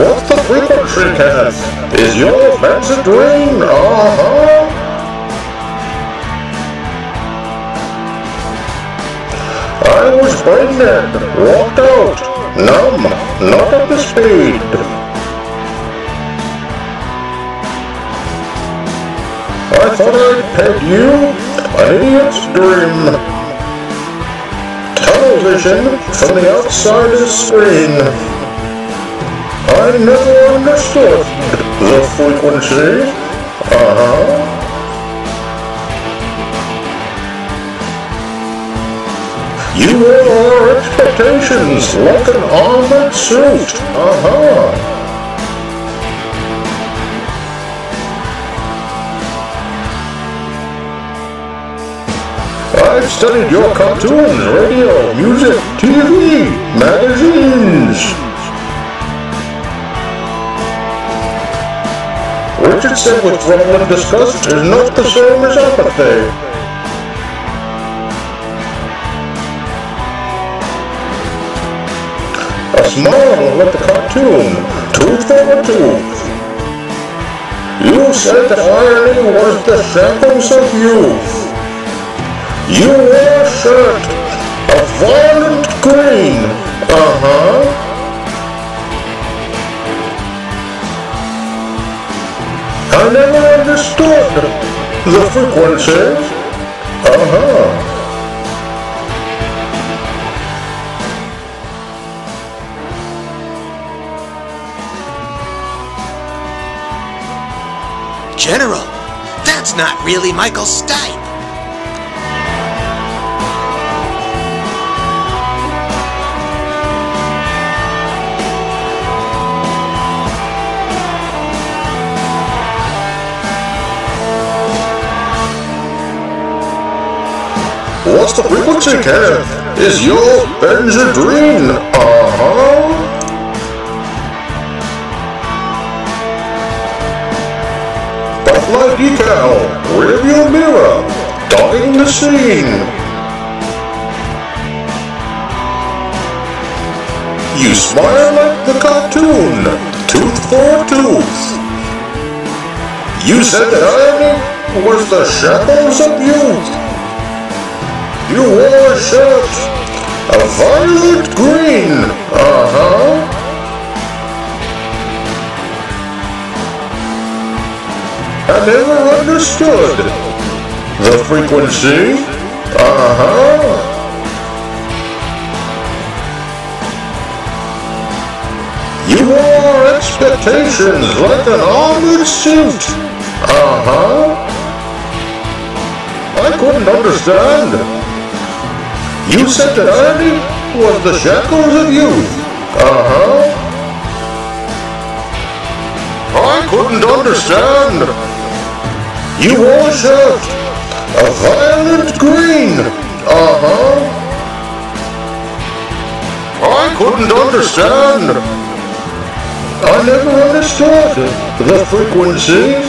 What's the Frequency, Kenneth? Is your Benjamin Dream? I was pregnant, walked out, numb, not up to speed. I thought I'd peg you, an idiot's dream. Television from the outside of the screen. I never understood the frequency. You wore our expectations like an armored suit. I've studied your cartoons, radio, music, TV, magazines. Richard said what's wrong with disgust is not the same as apathy. A smile like a cartoon, tooth for a tooth. You said that irony was the shackles of youth. You wore a shirt, a violent green, I never understood the frequencies, General, that's not really Michael Stipe. What's the frequency, Kenneth? Is your Benjamin Dream? Butterfly decal, rearview mirror, dogging the scene. You smile like the cartoon, tooth for tooth. You said that irony was the shackles of youth. You wore a shirt, a violet green, I never understood the frequency, You wore expectations like an armored suit, I couldn't understand. You said that irony was the shackles of youth, I couldn't understand. You wore a shirt, a violent green, I couldn't understand. I never understood the frequency,